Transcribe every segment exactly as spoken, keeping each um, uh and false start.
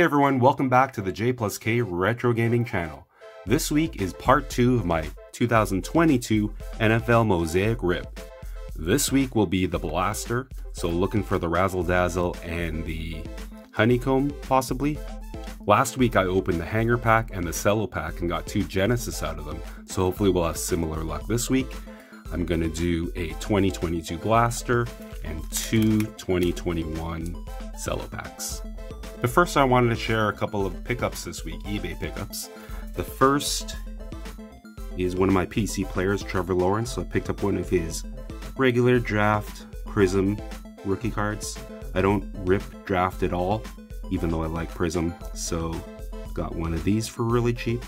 Hey everyone, welcome back to the J Plus K Retro Gaming Channel. This week is part two of my two thousand twenty-two N F L Mosaic Rip. This week will be the Blaster, so looking for the Razzle Dazzle and the Honeycomb, possibly. Last week I opened the Hanger Pack and the Cello Pack and got two Genesis out of them, so hopefully we'll have similar luck this week. I'm going to do a twenty twenty-two Blaster and two twenty twenty-one Cello Packs. But first I wanted to share a couple of pickups this week, eBay pickups. The first is one of my P C players, Trevor Lawrence, so I picked up one of his regular draft Prism rookie cards. I don't rip draft at all, even though I like Prism, so got one of these for really cheap.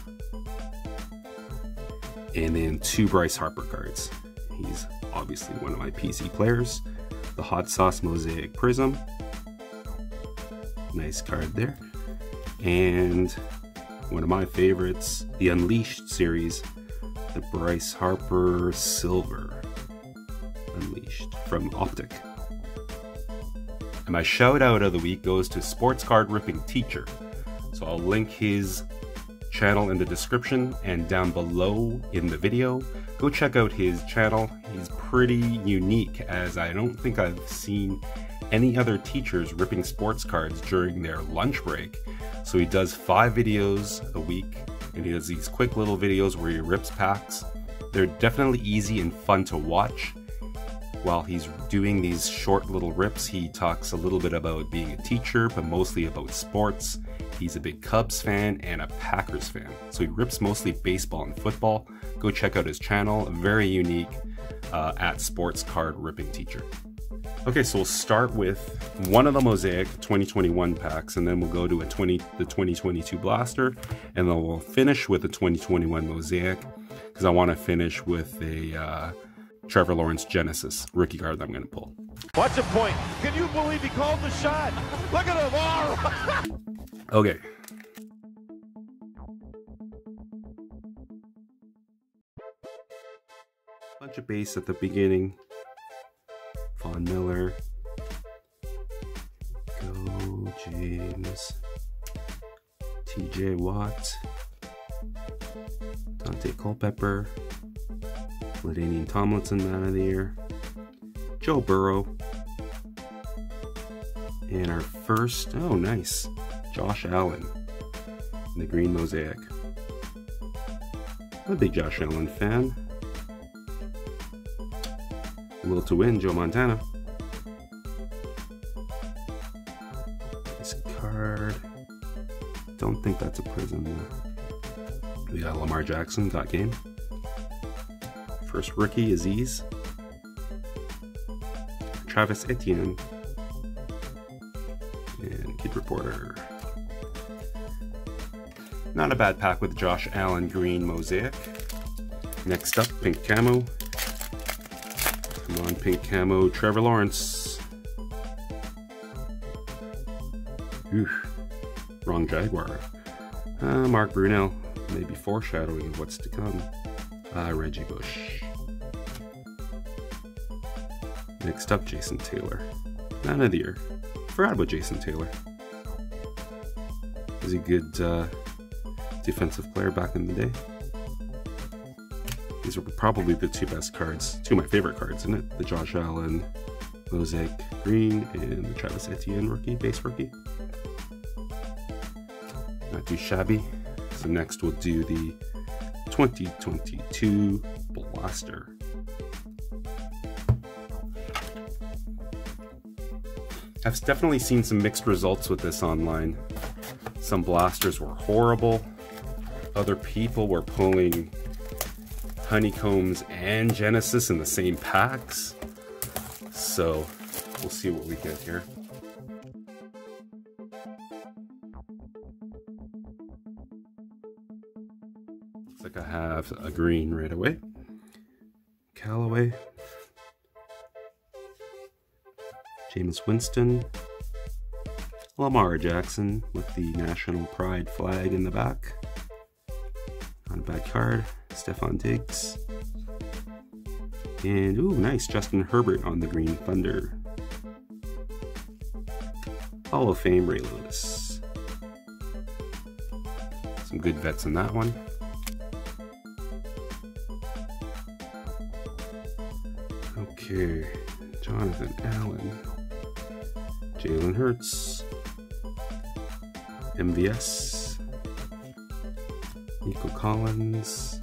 And then two Bryce Harper cards. He's obviously one of my P C players. The Hot Sauce Mosaic Prism. Nice card there. And one of my favorites, the Unleashed series, the Bryce Harper Silver Unleashed from Optic. And my shout out of the week goes to Sports Card Ripping Teacher. So I'll link his channel in the description and down below in the video. Go check out his channel. He's pretty unique, as I don't think I've seen any other teachers ripping sports cards during their lunch break. So he does five videos a week, and he does these quick little videos where he rips packs. They're definitely easy and fun to watch. While he's doing these short little rips, he talks a little bit about being a teacher, but mostly about sports. He's a big Cubs fan and a Packers fan, so he rips mostly baseball and football. Go check out his channel, very unique, uh, at Sports Card Ripping Teacher. Okay, so we'll start with one of the Mosaic twenty twenty-one packs, and then we'll go to a twenty the twenty twenty-two Blaster, and then we'll finish with the twenty twenty-one Mosaic, because I want to finish with a uh, Trevor Lawrence Genesis rookie card that I'm going to pull. What's the point? Can you believe he called the shot? Look at him! Okay. Bunch of base at the beginning. Von Miller. Go James. T J Watt. Dante Culpepper. Ladainian Tomlinson, man of the year. Joe Burrow. And our first, oh nice, Josh Allen in the green Mosaic. I'm a big Josh Allen fan. Will to win, Joe Montana. Nice card. Don't think that's a Prism though. We got Lamar Jackson, got game. First rookie, Aziz. Travis Etienne. And Kid Reporter. Not a bad pack with Josh Allen green Mosaic. Next up, pink camo. Come on, pink camo, Trevor Lawrence. Oof. Wrong Jaguar. Uh, Mark Brunell. Maybe foreshadowing of what's to come. Uh, Reggie Bush. Next up, Jason Taylor. Man of the year. Forgot about Jason Taylor. He's a good uh, defensive player back in the day. These are probably the two best cards, two of my favorite cards, isn't it? The Josh Allen Mosaic green and the Travis Etienne rookie, base rookie. Not too shabby. So next we'll do the twenty twenty-two Blaster. I've definitely seen some mixed results with this online. Some Blasters were horrible. Other people were pulling Honeycombs and Genesis in the same packs. So we'll see what we get here. Looks like I have a green right away. Callaway. Jameis Winston. Lamar Jackson with the National Pride flag in the back. Not a bad card. Stephon Diggs. And, ooh, nice. Justin Herbert on the green Thunder. Hall of Fame Ray Lewis. Some good vets in that one. Okay, Jonathan Allen, Jalen Hurts, M V S, Nico Collins,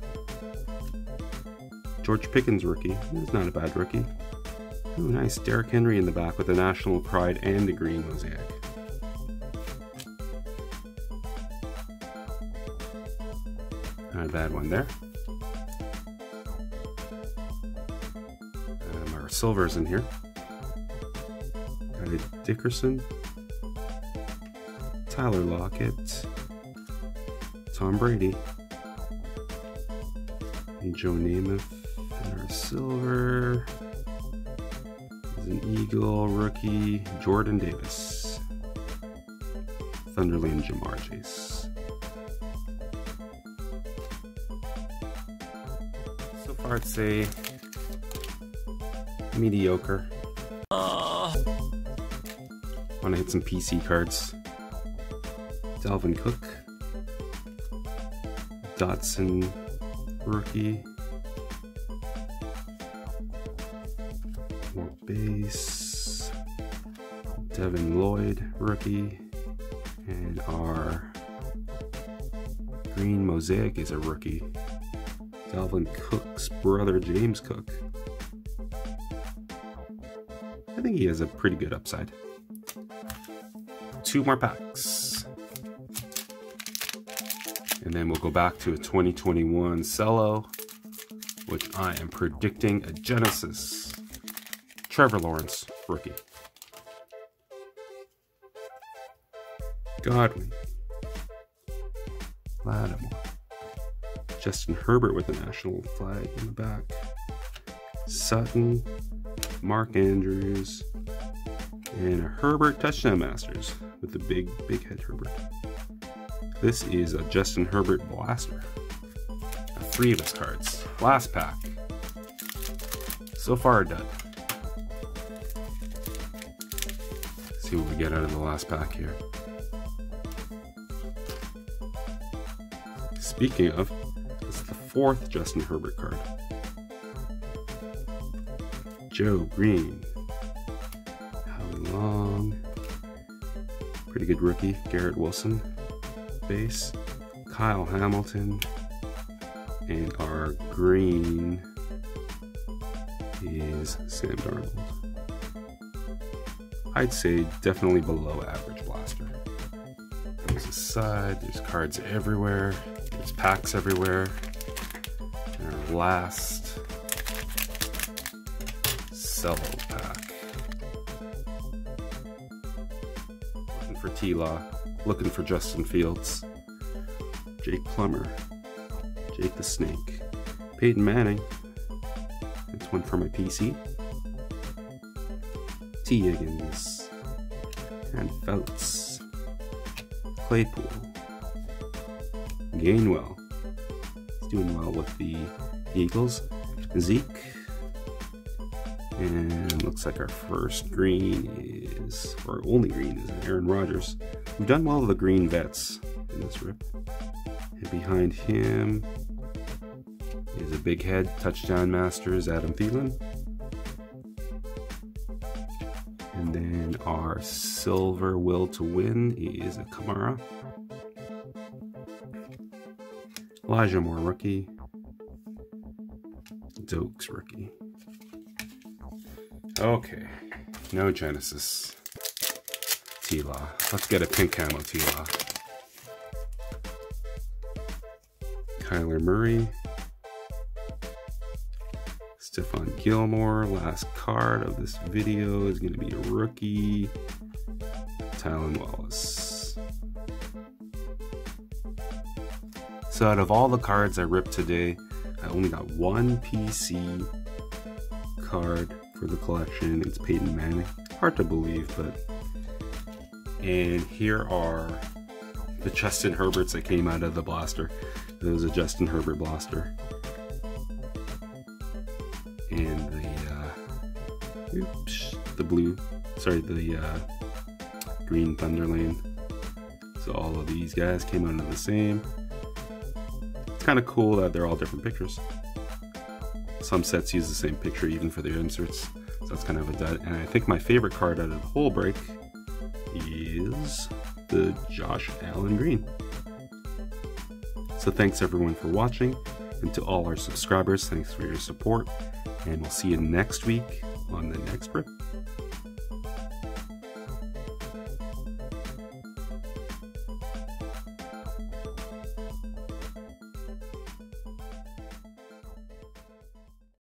George Pickens rookie. He's not a bad rookie. Ooh, nice. Derrick Henry in the back with the National Pride and the Green Mosaic. Not a bad one there. Um, our silver's in here. Got Dickerson, Tyler Lockett, Tom Brady, and Joe Namath. And our silver is an Eagle rookie, Jordan Davis, Thunderlane Jamar Chase. I'd say mediocre. Uh. Wanna hit some P C cards. Dalvin Cook, Dotson rookie, more base, Devin Lloyd rookie, and our Green Mosaic is a rookie. Dalvin Cook's brother, James Cook. I think he has a pretty good upside. Two more packs. And then we'll go back to a twenty twenty-one Cello, which I am predicting a Genesis. Trevor Lawrence, rookie. Godwin. Lattimore. Justin Herbert with the national flag in the back. Sutton, Mark Andrews, and Herbert touchdown masters with the big, big head Herbert. This is a Justin Herbert blaster. Three of his cards. Last pack. So far, done. See what we get out of the last pack here. Speaking of, fourth Justin Herbert card. Joe Green. Howie Long. Pretty good rookie. Garrett Wilson. Base. Kyle Hamilton. And our green is Sam Darnold. I'd say definitely below average blaster. There's a side. There's cards everywhere. There's packs everywhere. Last Cello pack. Looking for T-Law, looking for Justin Fields, Jake Plummer, Jake the Snake, Peyton Manning. That's one for my P C. T. Higgins and Fouts, Claypool, Gainwell. He's doing well with the Eagles, Zeke, and looks like our first green is, or only green is Aaron Rodgers. We've done well with the green vets in this rip. And behind him is a big head, touchdown masters, Adam Thielen. And then our silver will to win is a Kamara. Elijah Moore rookie. Dokes rookie. Okay, no Genesis. T-Law. Let's get a pink camo T-Law. Kyler Murray. Stephon Gilmore. Last card of this video is going to be a rookie. Tylan Wallace. So out of all the cards I ripped today, I only got one P C card for the collection. It's Peyton Manning. Hard to believe, but... And here are the Justin Herberts that came out of the blaster. There was a Justin Herbert blaster. And the, uh... Oops. The blue... Sorry, the, uh... green Thunderlane. So all of these guys came out of the same. It's kind of cool that they're all different pictures. Some sets use the same picture even for their inserts, so that's kind of a dud. And I think my favorite card out of the whole break is the Josh Allen green. So thanks everyone for watching, and to all our subscribers, thanks for your support, and we'll see you next week on the next rip.